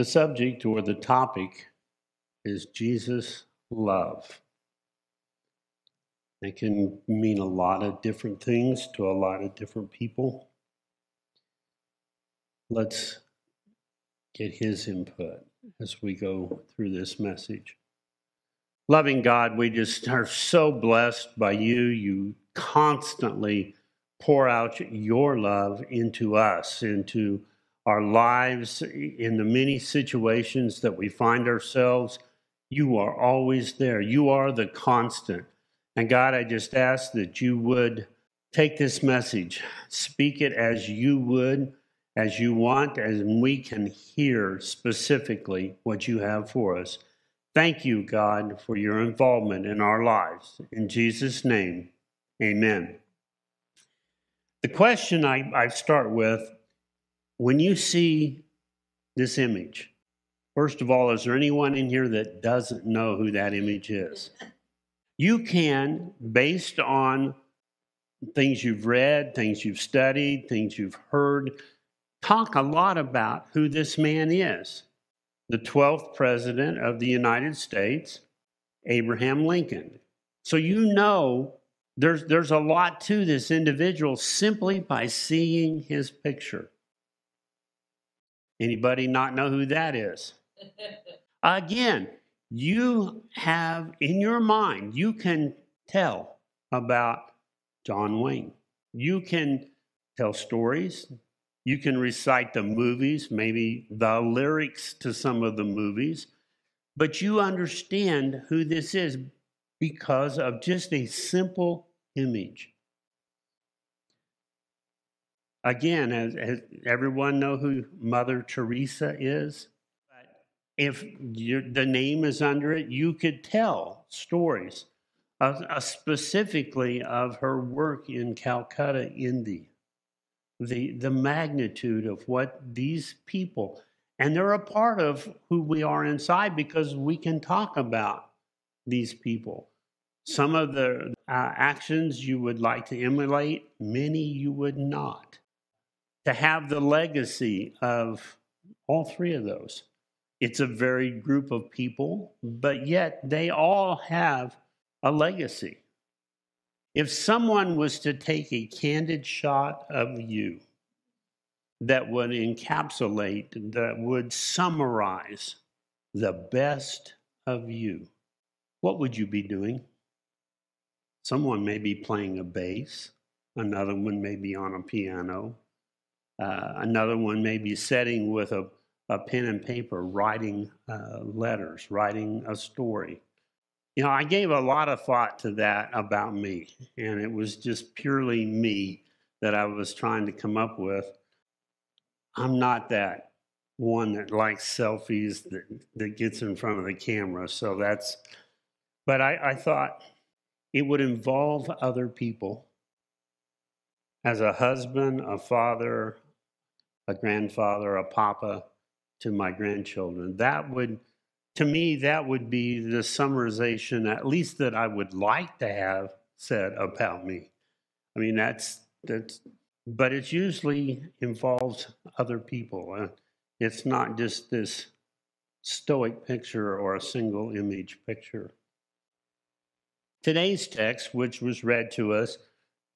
The subject or the topic is Jesus' love. It can mean a lot of different things to a lot of different people. Let's get his input as we go through this message. Loving God, we just are so blessed by you. You constantly pour out your love into us, into our lives, in the many situations that we find ourselves. You are always there. You are the constant. And God, I just ask that you would take this message, speak it as you would, as you want, as we can hear specifically what you have for us. Thank you, God, for your involvement in our lives. In Jesus' name, amen. The question I start with, when you see this image, first of all, is there anyone in here that doesn't know who that image is? You can, based on things you've read, things you've studied, things you've heard, talk a lot about who this man is. The 12th president of the United States, Abraham Lincoln. So you know there's a lot to this individual simply by seeing his picture. Anybody not know who that is? Again, you have in your mind, you can tell about John Wayne. You can tell stories. You can recite the movies, maybe the lyrics to some of the movies. But you understand who this is because of just a simple image. Again, as everyone know who Mother Teresa is? If the name is under it, you could tell stories, specifically of her work in Calcutta, India. The magnitude of what these people, and they're a part of who we are inside because we can talk about these people. Some of the actions you would like to emulate, many you would not. To have the legacy of all three of those. It's a varied group of people, but yet they all have a legacy. If someone was to take a candid shot of you that would encapsulate, that would summarize the best of you, what would you be doing? Someone may be playing a bass, another one may be on a piano, another one may be sitting with a pen and paper, writing letters, writing a story. You know, I gave a lot of thought to that about me, and it was just purely me that I was trying to come up with. I'm not that one that likes selfies, that gets in front of the camera, so that's, but I thought it would involve other people. As a husband, a father, a grandfather, a papa, to my grandchildren. That would, to me, that would be the summarization, at least that I would like to have said about me. I mean, that's but it usually involves other people. It's not just this stoic picture or a single image picture. Today's text, which was read to us,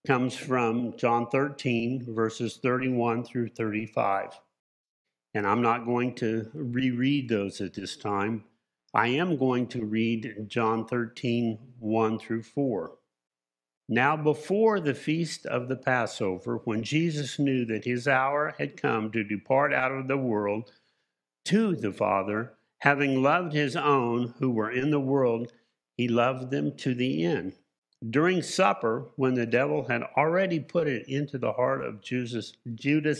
comes from John 13, verses 31 through 35. And I'm not going to reread those at this time. I am going to read John 13, 1 through 4. Now before the feast of the Passover, when Jesus knew that his hour had come to depart out of the world to the Father, having loved his own who were in the world, he loved them to the end. During supper, when the devil had already put it into the heart of Judas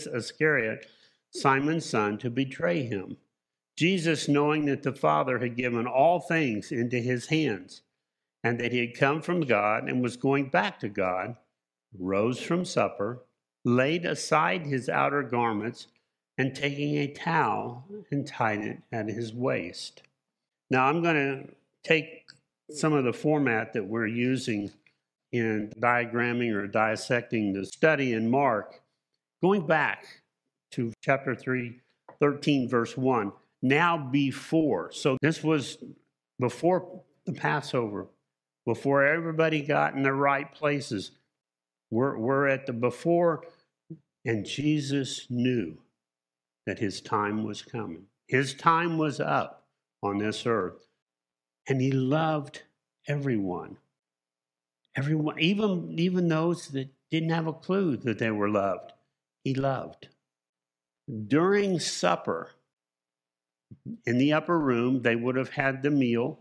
Iscariot, Simon's son, to betray him. Jesus, knowing that the Father had given all things into his hands, and that he had come from God and was going back to God, rose from supper, laid aside his outer garments, and taking a towel, and tied it at his waist. Now I'm going to take some of the format that we're using in diagramming or dissecting the study in Mark, going back to chapter 3, 13, verse 1. now before. So this was before the Passover, before everybody got in the right places. We're at the before, and Jesus knew that his time was coming. His time was up on this earth, and he loved everyone. Everyone, even those that didn't have a clue that they were loved, he loved. During supper, in the upper room, they would have had the meal.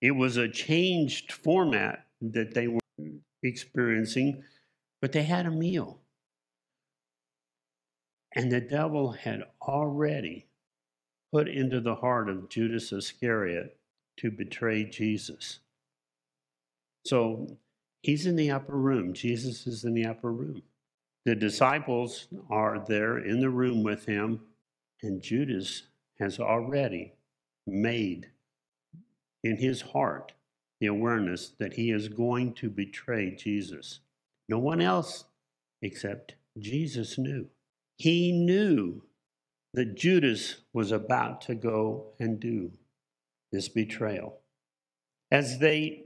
It was a changed format that they were experiencing, but they had a meal. And the devil had already put into the heart of Judas Iscariot to betray Jesus. So he's in the upper room. Jesus is in the upper room. The disciples are there in the room with him, and Judas has already made in his heart the awareness that he is going to betray Jesus. No one else except Jesus knew. He knew that Judas was about to go and do this betrayal. As they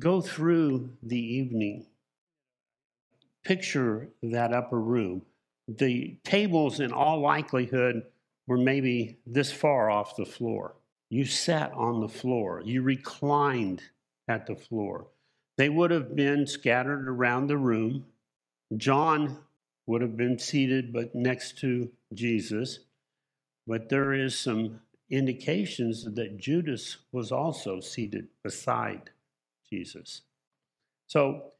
go through the evening, picture that upper room. The tables, in all likelihood, were maybe this far off the floor. You sat on the floor. You reclined at the floor. They would have been scattered around the room. John would have been seated but next to Jesus. But there is some indications that Judas was also seated beside Jesus. So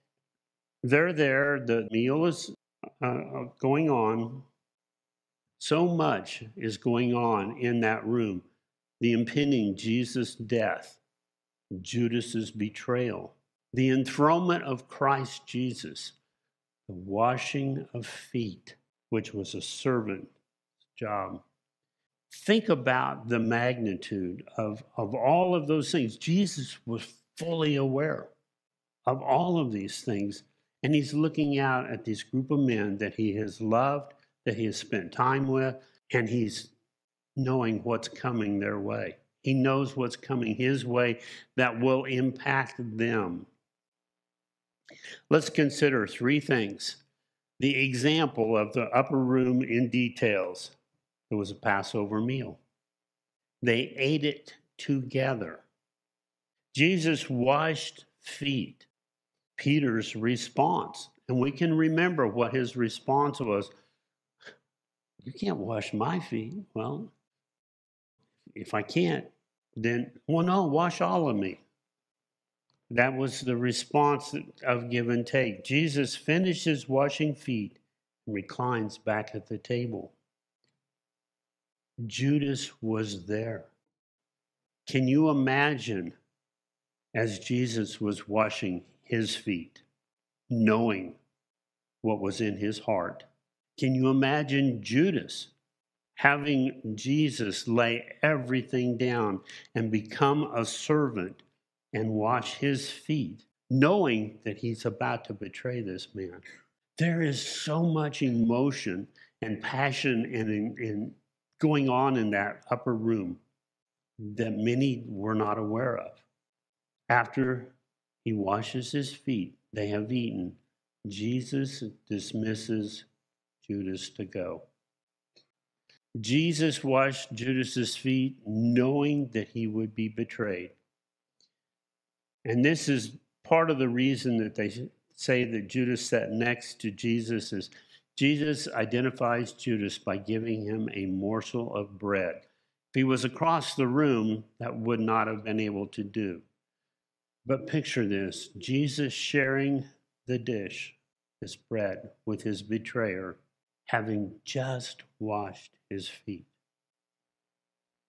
they're there. The meal is going on. So much is going on in that room. The impending Jesus' death, Judas' betrayal, the enthronement of Christ Jesus, the washing of feet, which was a servant's job. Think about the magnitude of all of those things. Jesus was fully aware of all of these things, and he's looking out at this group of men that he has loved, that he has spent time with, and he's knowing what's coming their way. He knows what's coming his way that will impact them. Let's consider three things. The example of the upper room in details. It was a Passover meal. They ate it together. Jesus washed feet. Peter's response, and we can remember what his response was, "You can't wash my feet." Well, if I can't, then, well, no, wash all of me. That was the response of give and take. Jesus finishes washing feet and reclines back at the table. Judas was there. Can you imagine as Jesus was washing his feet, knowing what was in his heart? Can you imagine Judas having Jesus lay everything down and become a servant and wash his feet, knowing that he's about to betray this man? There is so much emotion and passion and going on in that upper room that many were not aware of. After he washes his feet, they have eaten. Jesus dismisses Judas to go. Jesus washed Judas's feet knowing that he would be betrayed. And this is part of the reason that they say that Judas sat next to Jesus is Jesus identifies Judas by giving him a morsel of bread. If he was across the room, that would not have been able to do. But picture this, Jesus sharing the dish, this bread, with his betrayer, having just washed his feet.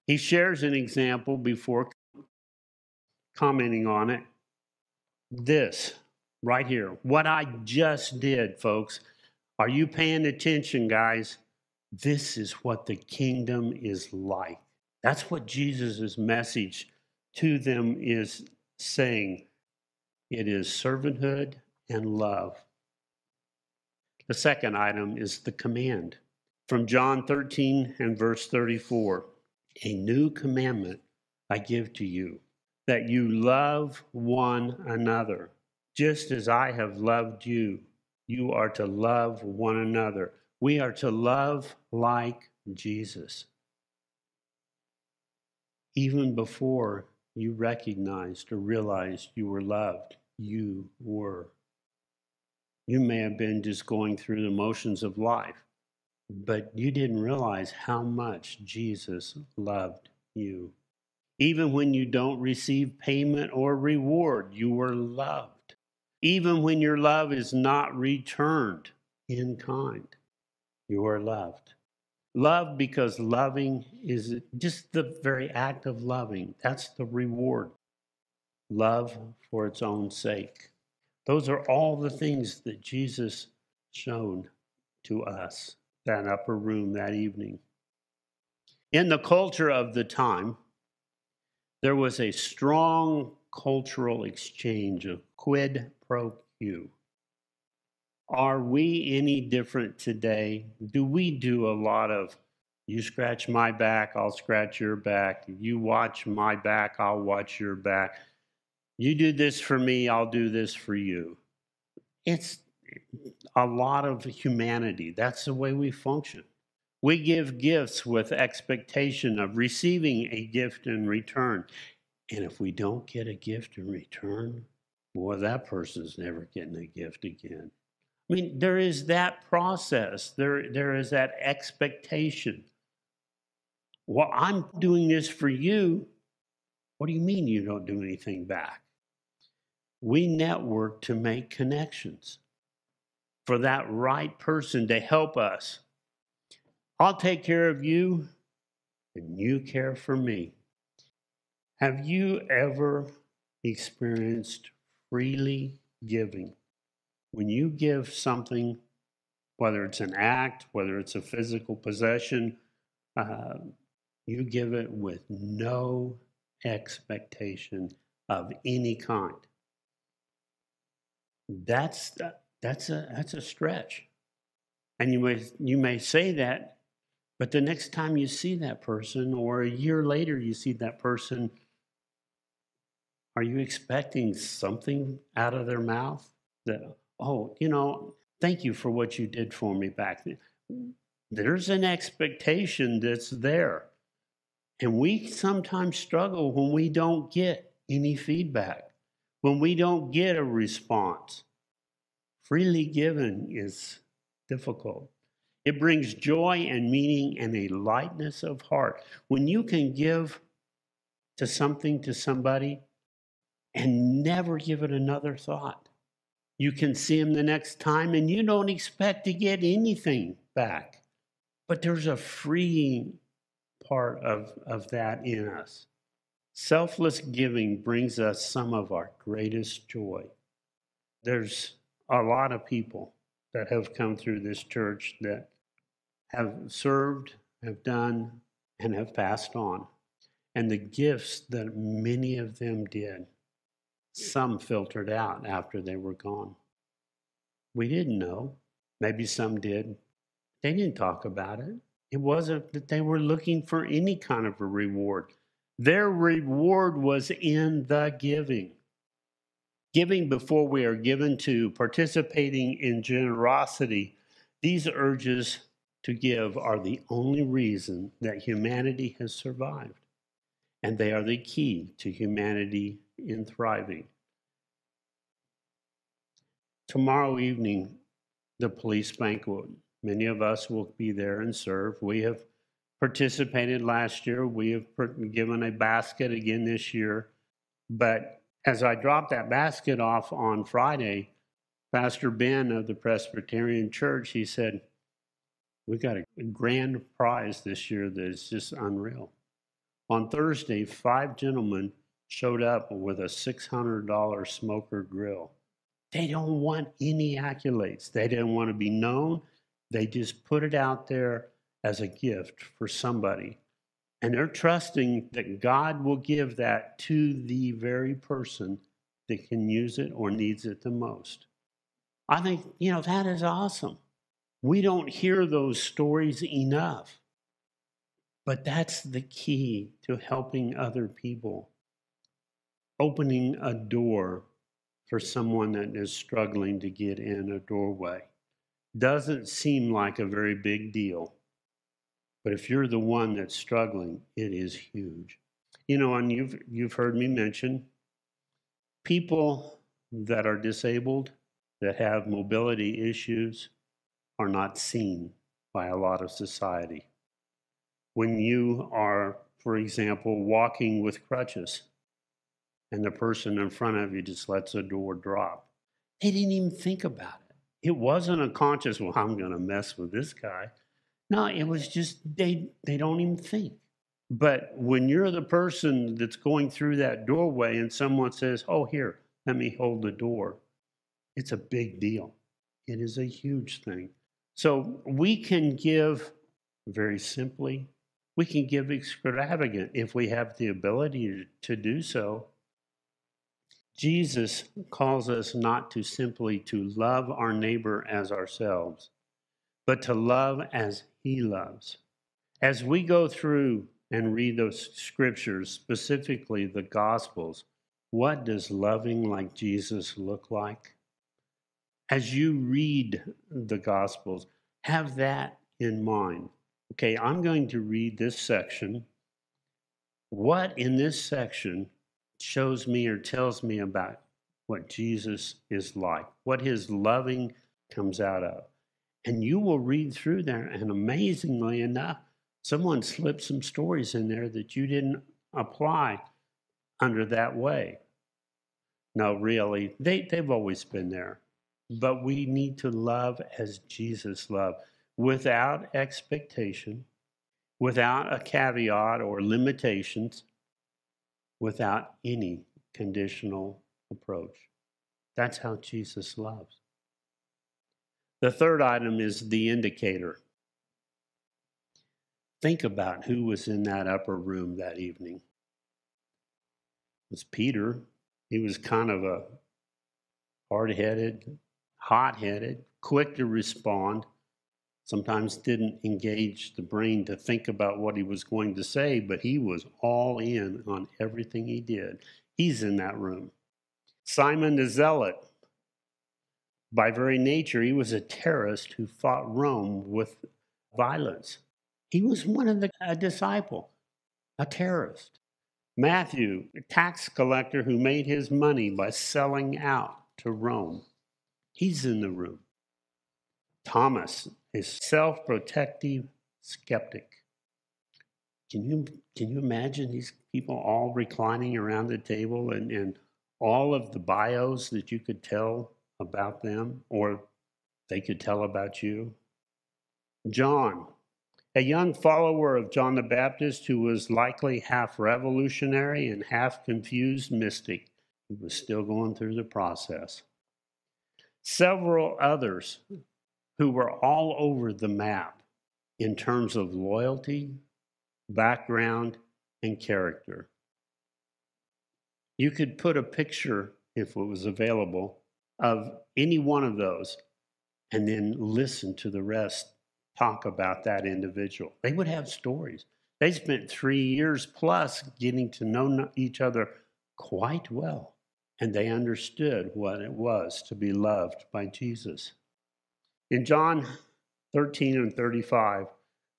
He shares an example before commenting on it. This, right here, what I just did, folks. Are you paying attention, guys? This is what the kingdom is like. That's what Jesus' message to them is saying. It is servanthood and love. The second item is the command. From John 13 and verse 34, a new commandment I give to you, that you love one another. Just as I have loved you, you are to love one another. We are to love like Jesus. Even before you recognized or realized you were loved, you were. You may have been just going through the motions of life, but you didn't realize how much Jesus loved you. Even when you don't receive payment or reward, you were loved. Even when your love is not returned in kind, you are loved. Love, because loving is just the very act of loving. That's the reward. Love for its own sake. Those are all the things that Jesus showed to us that upper room that evening. In the culture of the time, there was a strong cultural exchange of quid pro quo. Are we any different today? Do we do a lot of, you scratch my back, I'll scratch your back. You watch my back, I'll watch your back. You do this for me, I'll do this for you. It's a lot of humanity. That's the way we function. We give gifts with expectation of receiving a gift in return. And if we don't get a gift in return, boy, that person's never getting a gift again. I mean, there is that process. There is that expectation. Well, I'm doing this for you. What do you mean you don't do anything back? We network to make connections for that right person to help us. I'll take care of you, and you care for me. Have you ever experienced freely giving? When you give something, whether it's an act, whether it's a physical possession, you give it with no expectation of any kind. That's a stretch. And you may say that, but the next time you see that person, or a year later you see that person, are you expecting something out of their mouth? That, oh, you know, thank you for what you did for me back then. There's an expectation that's there. And we sometimes struggle when we don't get any feedback, when we don't get a response. Freely given is difficult. It brings joy and meaning and a lightness of heart. When you can give to something, to somebody, and never give it another thought. You can see them the next time, and you don't expect to get anything back. But there's a freeing part of that in us. Selfless giving brings us some of our greatest joy. There's a lot of people that have come through this church that have served, have done, and have passed on. And the gifts that many of them did, some filtered out after they were gone. We didn't know. Maybe some did. They didn't talk about it. It wasn't that they were looking for any kind of a reward. Their reward was in the giving. Giving before we are given to, participating in generosity, these urges to give are the only reason that humanity has survived. And they are the key to humanity in thriving. Tomorrow evening, the police banquet. Many of us will be there and serve. We have participated last year. We have given a basket again this year. But as I dropped that basket off on Friday, Pastor Ben of the Presbyterian Church, he said, we've got a grand prize this year that is just unreal. On Thursday, 5 gentlemen showed up with a $600 smoker grill. They don't want any accolades. They didn't want to be known. They just put it out there as a gift for somebody. And they're trusting that God will give that to the very person that can use it or needs it the most. I think, you know, that is awesome. We don't hear those stories enough. But that's the key to helping other people. Opening a door for someone that is struggling to get in a doorway doesn't seem like a very big deal. But if you're the one that's struggling, it is huge. You know, and you've heard me mention people that are disabled, that have mobility issues, are not seen by a lot of society. When you are, for example, walking with crutches, and the person in front of you just lets the door drop, they didn't even think about it. It wasn't a conscious, well, I'm going to mess with this guy. No, it was just, they don't even think. But when you're the person that's going through that doorway and someone says, oh, here, let me hold the door, it's a big deal. It is a huge thing. So we can give very simply. We can give extravagant if we have the ability to do so. Jesus calls us not to simply to love our neighbor as ourselves, but to love as he loves. As we go through and read those scriptures, specifically the Gospels, what does loving like Jesus look like? As you read the Gospels, have that in mind. Okay, I'm going to read this section. What in this section shows me or tells me about what Jesus is like, what his loving comes out of? And you will read through there, and amazingly enough, someone slipped some stories in there that you didn't apply under that way. No, really, they've always been there. But we need to love as Jesus loved, without expectation, without a caveat or limitations, without any conditional approach. That's how Jesus loves. The third item is the indicator. Think about who was in that upper room that evening. It was Peter. He was kind of a hard-headed, hot-headed, quick to respond, sometimes didn't engage the brain to think about what he was going to say, but he was all in on everything he did. He's in that room. Simon the Zealot, by very nature, he was a terrorist who fought Rome with violence. He was one of a disciple, a terrorist. Matthew, a tax collector who made his money by selling out to Rome. He's in the room. Thomas, a self-protective skeptic. Can you imagine these people all reclining around the table and all of the bios that you could tell about them or they could tell about you? John, a young follower of John the Baptist who was likely half revolutionary and half confused mystic. He was still going through the process. Several others who were all over the map in terms of loyalty, background, and character. You could put a picture, if it was available, of any one of those and then listen to the rest talk about that individual. They would have stories. They spent 3 years plus getting to know each other quite well. And they understood what it was to be loved by Jesus. In John 13 and 35,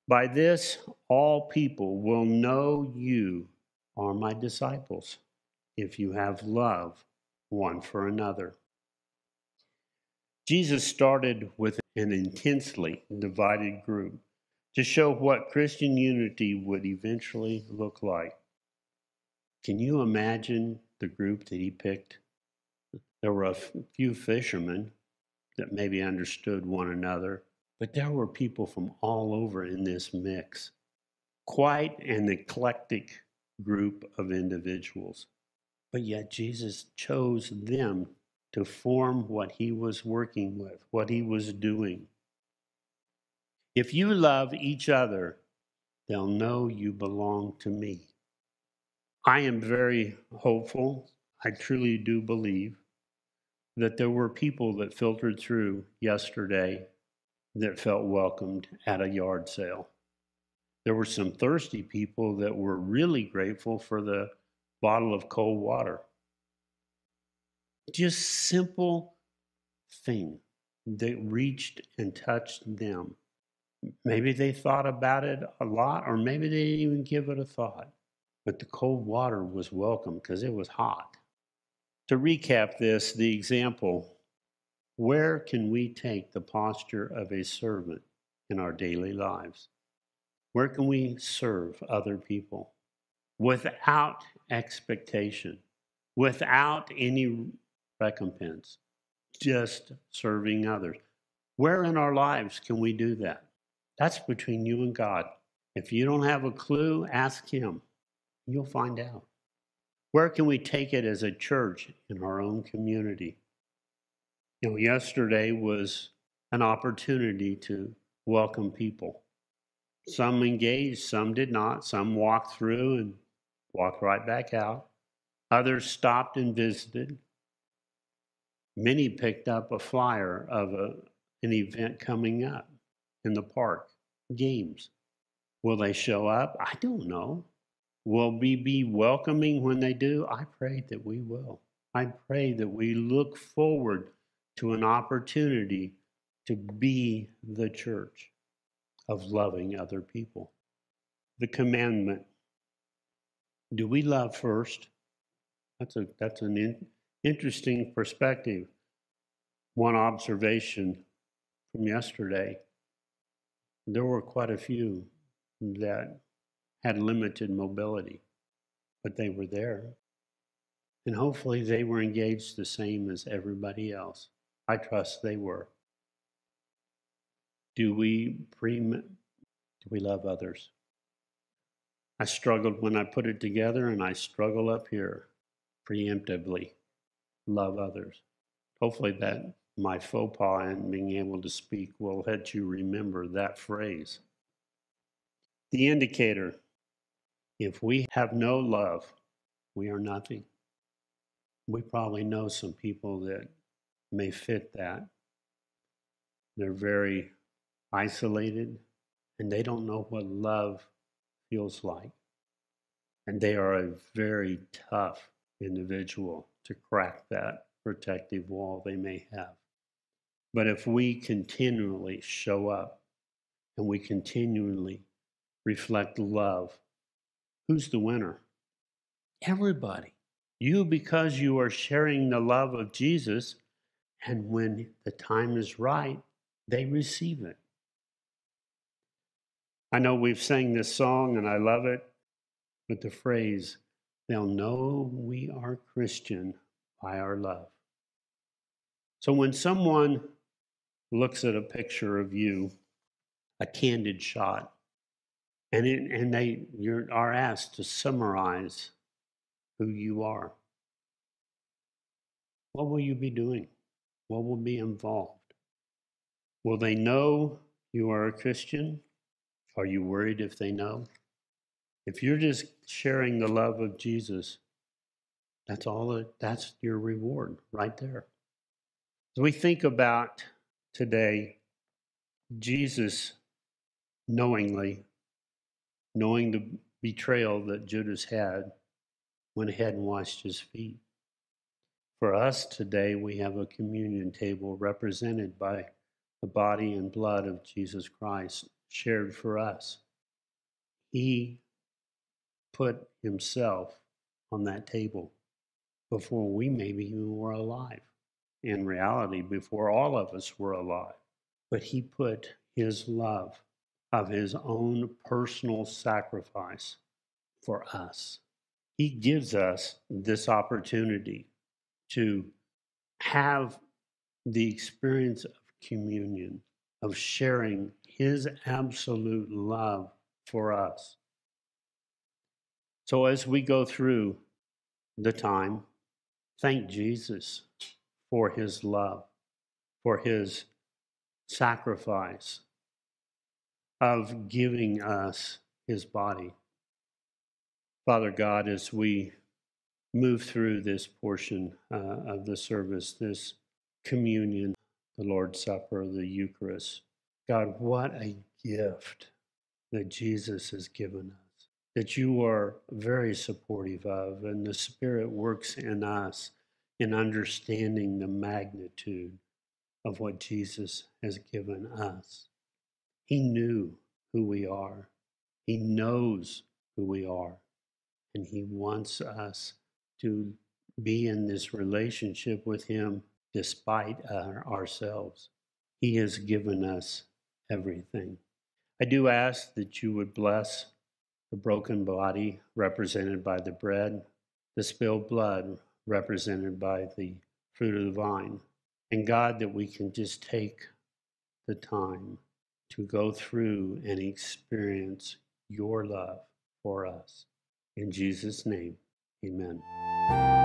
by this all people will know you are my disciples, if you have love one for another. Jesus started with an intensely divided group to show what Christian unity would eventually look like. Can you imagine the group that he picked? There were a few fishermen that maybe understood one another, but there were people from all over in this mix. Quite an eclectic group of individuals. But yet Jesus chose them to form what he was working with, what he was doing. If you love each other, they'll know you belong to me. I am very hopeful, I truly do believe, that there were people that filtered through yesterday that felt welcomed at a yard sale. There were some thirsty people that were really grateful for the bottle of cold water. Just simple thing that reached and touched them. Maybe they thought about it a lot, or maybe they didn't even give it a thought. But the cold water was welcome because it was hot. To recap this, the example, where can we take the posture of a servant in our daily lives? Where can we serve other people without expectation, without any recompense, just serving others? Where in our lives can we do that? That's between you and God. If you don't have a clue, ask Him. You'll find out. Where can we take it as a church in our own community? You know, yesterday was an opportunity to welcome people. Some engaged, some did not. Some walked through and walked right back out. Others stopped and visited. Many picked up a flyer of an event coming up in the park, games. Will they show up? I don't know. Will we be welcoming when they do? I pray that we will. I pray that we look forward to an opportunity to be the church of loving other people. The commandment. Do we love first? That's an interesting perspective. One observation from yesterday, there were quite a few that had limited mobility, but they were there. And hopefully they were engaged the same as everybody else. I trust they were. Do we love others? I struggled when I put it together, and I struggle up here preemptively. Love others. Hopefully that my faux pas in being able to speak will let you remember that phrase. The indicator. If we have no love, we are nothing. We probably know some people that may fit that. They're very isolated, and they don't know what love feels like. And they are a very tough individual to crack that protective wall they may have. But if we continually show up and we continually reflect love, who's the winner? Everybody. You, because you are sharing the love of Jesus, and when the time is right, they receive it. I know we've sang this song, and I love it, but the phrase, they'll know we are Christian by our love. So when someone looks at a picture of you, a candid shot, and you are asked to summarize who you are, what will you be doing? What will be involved? Will they know you are a Christian? Are you worried if they know? If you're just sharing the love of Jesus, that's your reward right there. As we think about today, Jesus knowing the betrayal that Judas had, went ahead and washed his feet. For us today, we have a communion table represented by the body and blood of Jesus Christ shared for us. He put himself on that table before we maybe even were alive. In reality, before all of us were alive. But he put his love of his own personal sacrifice for us. He gives us this opportunity to have the experience of communion, of sharing his absolute love for us. So as we go through the time, thank Jesus for his love, for his sacrifice of giving us his body. Father God, as we move through this portion of the service, this communion, the Lord's Supper, the Eucharist, God, what a gift that Jesus has given us, that you are very supportive of, and the Spirit works in us in understanding the magnitude of what Jesus has given us. He knew who we are. He knows who we are. And He wants us to be in this relationship with Him despite ourselves. He has given us everything. I do ask that you would bless the broken body represented by the bread, the spilled blood represented by the fruit of the vine. And God, that we can just take the time to go through and experience your love for us. In Jesus' name, amen.